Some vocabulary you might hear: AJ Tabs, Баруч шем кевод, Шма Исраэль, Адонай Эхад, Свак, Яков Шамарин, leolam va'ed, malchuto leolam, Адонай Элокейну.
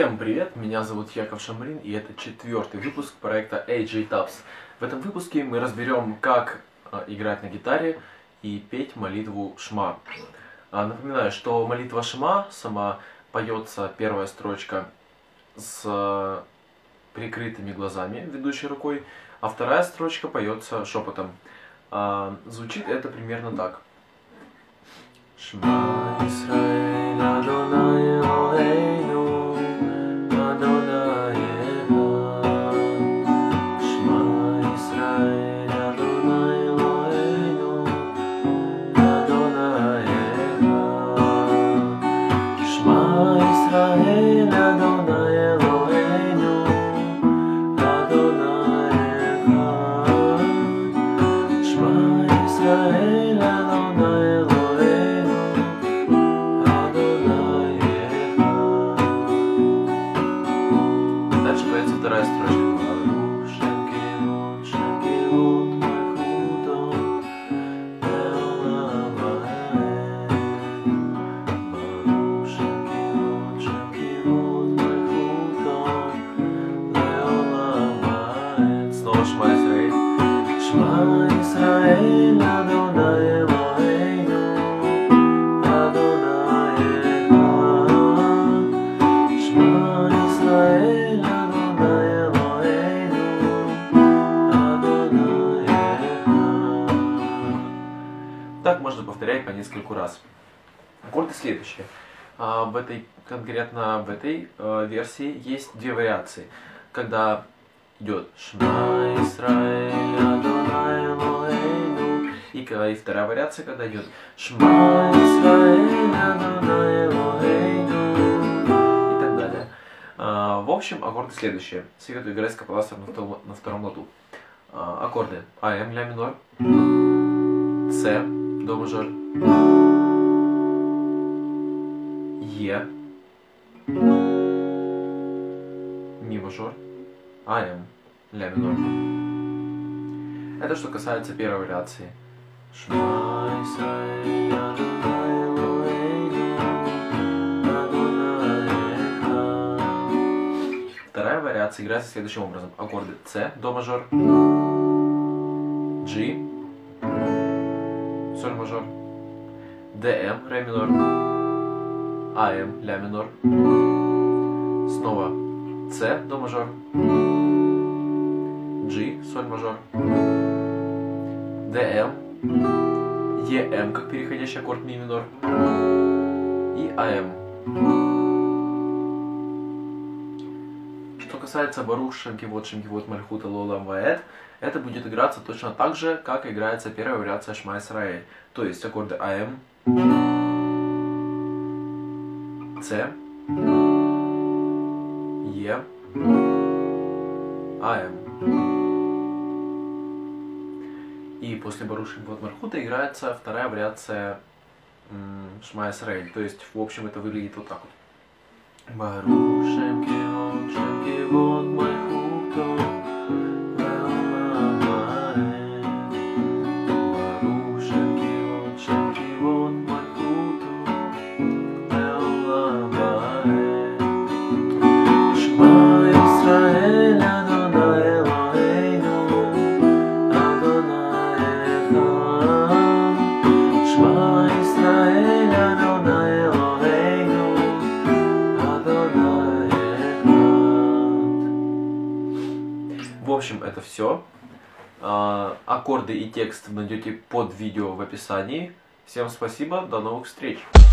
Всем привет, меня зовут Яков Шамарин, и это 4-й выпуск проекта AJ Tabs. В этом выпуске мы разберем, как играть на гитаре и петь молитву Шма. Напоминаю, что молитва Шма сама поется первая строчка с прикрытыми глазами, ведущей рукой, а вторая строчка поется шепотом. Звучит это примерно так. Шма Исраэль, Адонай Элокейну, Адонай Эхад. Шма Исраэль, Адонай Элокейну, Адонай Эхад. Шма Исраэль, Адонай Элокейну, Адонай Эхад. Шма Исраэль, Адонай Элокейну. Вторая строчка. Баруч шем кевод, malchuto, leolam va'ed. Баруч шем кевод, malchuto, leolam va'ed. Снова Шма Исраэль. Шма Исраэль, Адонай Элокейну, Адонай Эхад. Шма Исраэль, можно повторять по нескольку раз. Аккорды следующие. Конкретно в этой версии есть две вариации. Когда идет Шма Исраэль, Адонай Элокейну, и вторая вариация, когда идет Шма Исраэль, Адонай Элокейну, и так далее. В общем, аккорды следующие. Советую играть с капелластером на втором ладу. Аккорды АМ, ля минор, С, до мажор, Е, ми мажор, АМ, ля минор. Это что касается первой вариации. Шма Исраэль, Адонай Элокейну, Адонай Эхад. Вторая вариация играется следующим образом. Аккорды С, до мажор, G, соль мажор, ДМ, ре минор, АМ, ля минор, снова С, до мажор, G, соль мажор, ДМ, ЕМ, как переходящий аккорд ми минор, и АМ. Что касается баруч шем кевод, malchuto, leolam va'ed, это будет играться точно так же, как играется первая вариация Шма Исраэль. То есть аккорды АМ, С, Е, АМ. И после баруч шем кевод, malchuto играется вторая вариация Шма Исраэль. То есть, в общем, это выглядит вот так вот. Баруч шем кевод, malchuto. В общем, это все. Аккорды и текст найдете под видео в описании. Всем спасибо, до новых встреч!